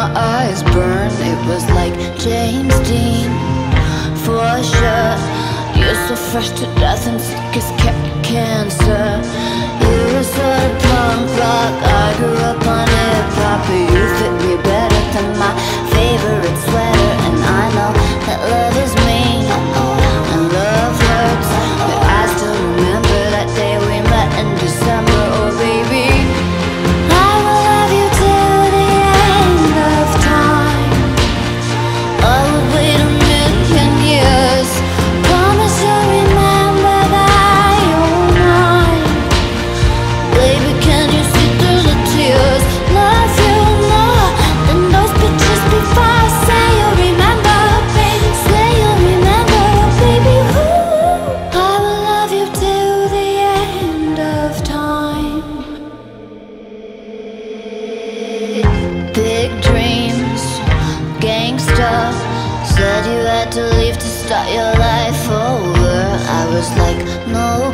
my eyes burned. It was like James Dean for sure. You're so fresh to death and sick as cancer. You're sort of punk rock. I grew up on hip hop, but you fit me better than my favorite sweater. And I know that love is mean and love hurts, but I still remember that day we met in December. Oh baby, to leave to start your life over. I was like, no